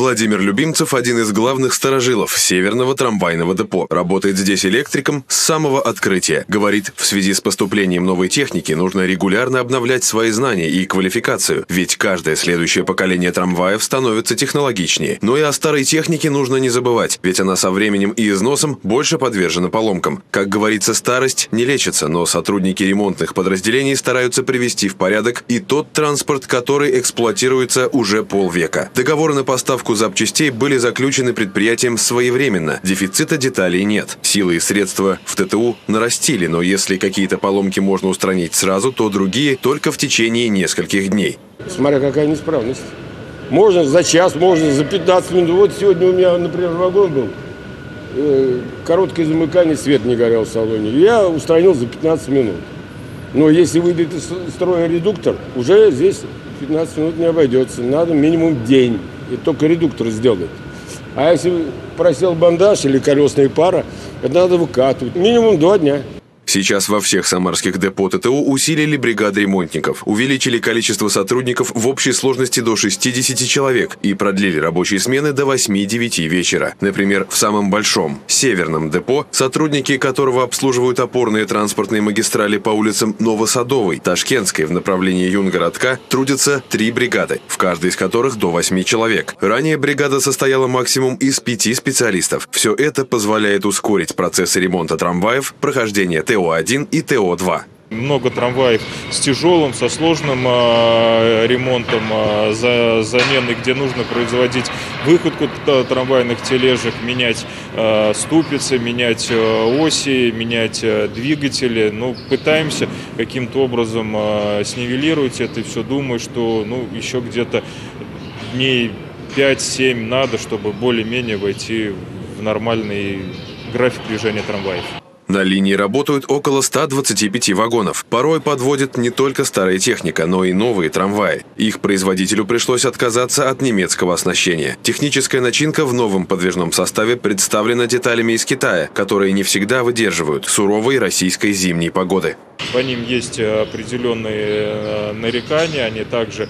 Владимир Любимцев – один из главных старожилов Северного трамвайного депо. Работает здесь электриком с самого открытия. Говорит, в связи с поступлением новой техники нужно регулярно обновлять свои знания и квалификацию, ведь каждое следующее поколение трамваев становится технологичнее. Но и о старой технике нужно не забывать, ведь она со временем и износом больше подвержена поломкам. Как говорится, старость не лечится, но сотрудники ремонтных подразделений стараются привести в порядок и тот транспорт, который эксплуатируется уже полвека. Договоры на поставку запчастей были заключены предприятием своевременно, дефицита деталей нет. Силы и средства в ТТУ нарастили, но если какие-то поломки можно устранить сразу, то другие только в течение нескольких дней. Смотря какая неисправность. Можно за час, можно за 15 минут. Вот сегодня у меня, например, вагон был. Короткое замыкание, свет не горел в салоне. Я устранил за 15 минут. Но если выйдет из строя редуктор, уже здесь 15 минут не обойдется. Надо минимум день. И только редуктор сделать. А если просел бандаж или колесная пара, это надо выкатывать. Минимум 2 дня. Сейчас во всех самарских депо ТТУ усилили бригады ремонтников, увеличили количество сотрудников в общей сложности до 60 человек и продлили рабочие смены до 8-9 вечера. Например, в самом большом, Северном депо, сотрудники которого обслуживают опорные транспортные магистрали по улицам Новосадовой, Ташкентской в направлении Юнгородка, трудятся 3 бригады, в каждой из которых до 8 человек. Ранее бригада состояла максимум из 5 специалистов. Все это позволяет ускорить процессы ремонта трамваев, прохождение ТО. ТО-1 и ТО-2. Много трамваев с тяжелым, со сложным ремонтом, замены, где нужно производить выкатку трамвайных тележек, менять ступицы, менять оси, менять двигатели. Ну, пытаемся каким-то образом снивелировать это и все. Думаю, что еще где-то дней 5-7 надо, чтобы более-менее войти в нормальный график движения трамваев. На линии работают около 125 вагонов. Порой подводит не только старая техника, но и новые трамваи. Их производителю пришлось отказаться от немецкого оснащения. Техническая начинка в новом подвижном составе представлена деталями из Китая, которые не всегда выдерживают суровой российской зимней погоды. По ним есть определенные нарекания, они также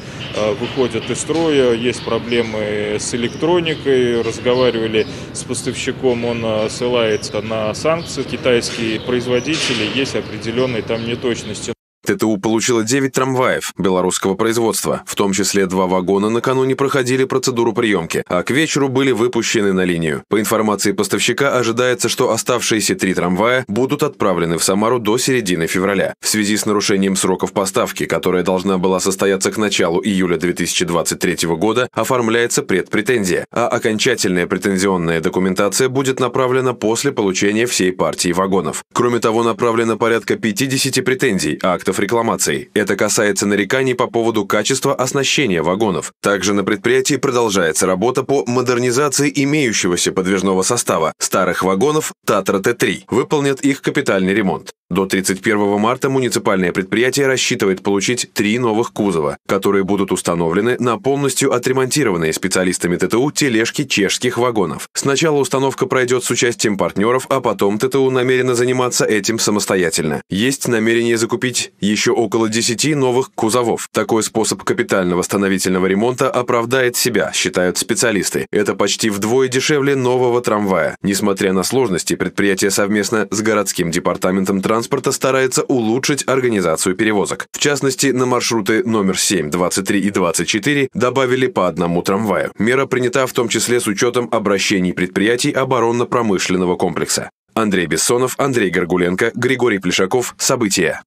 выходят из строя, есть проблемы с электроникой. Разговаривали с поставщиком, он ссылается на санкции. Китайские производители, есть определенные там неточности. ТТУ получила 9 трамваев белорусского производства, в том числе 2 вагона накануне проходили процедуру приемки, а к вечеру были выпущены на линию. По информации поставщика, ожидается, что оставшиеся 3 трамвая будут отправлены в Самару до середины февраля. В связи с нарушением сроков поставки, которая должна была состояться к началу июля 2023 года, оформляется предпретензия, а окончательная претензионная документация будет направлена после получения всей партии вагонов. Кроме того, направлено порядка 50 претензий, актов рекламаций. Это касается нареканий по поводу качества оснащения вагонов. Также на предприятии продолжается работа по модернизации имеющегося подвижного состава старых вагонов «Татра Т-3». Выполнят их капитальный ремонт. До 31 марта муниципальное предприятие рассчитывает получить 3 новых кузова, которые будут установлены на полностью отремонтированные специалистами ТТУ тележки чешских вагонов. Сначала установка пройдет с участием партнеров, а потом ТТУ намерена заниматься этим самостоятельно. Есть намерение закупить еще около 10 новых кузовов. Такой способ капитального восстановительного ремонта оправдает себя, считают специалисты. Это почти вдвое дешевле нового трамвая. Несмотря на сложности, предприятие совместно с городским департаментом транспорта старается улучшить организацию перевозок. В частности, на маршруты номер 7, 23 и 24 добавили по 1 трамваю. Мера принята в том числе с учетом обращений предприятий оборонно-промышленного комплекса. Андрей Бессонов, Андрей Горгуленко, Григорий Плешаков. События.